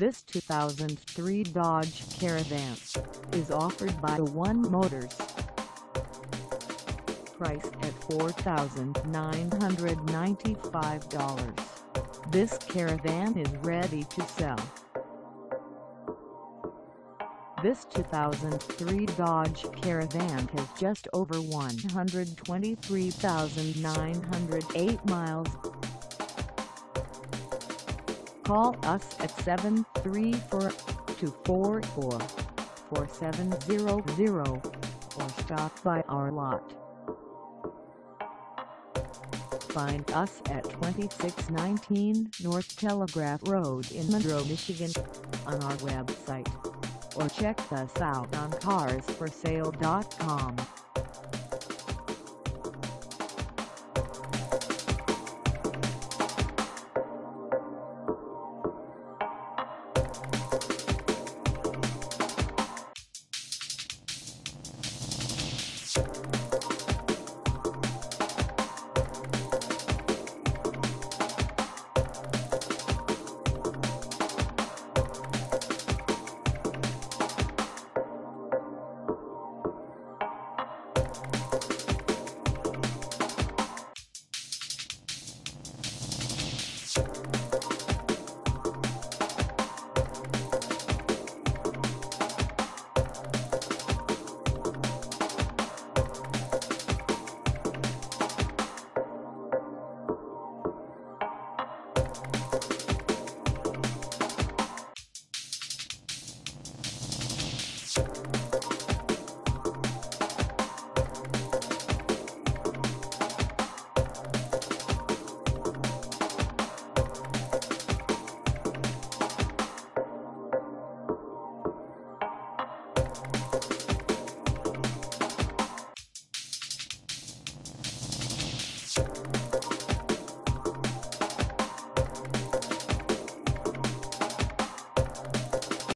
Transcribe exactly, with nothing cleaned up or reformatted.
This two thousand three Dodge Caravan is offered by One Motors. Priced at four thousand nine hundred ninety-five dollars, this Caravan is ready to sell. This two thousand three Dodge Caravan has just over one hundred twenty-three thousand nine hundred eight miles. Call us at seven three four, two four four, four seven zero zero or stop by our lot. Find us at twenty-six nineteen North Telegraph Road in Monroe, Michigan on our website, or check us out on cars for sale dot com. We'll be right back.